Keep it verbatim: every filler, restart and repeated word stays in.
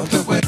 of the way.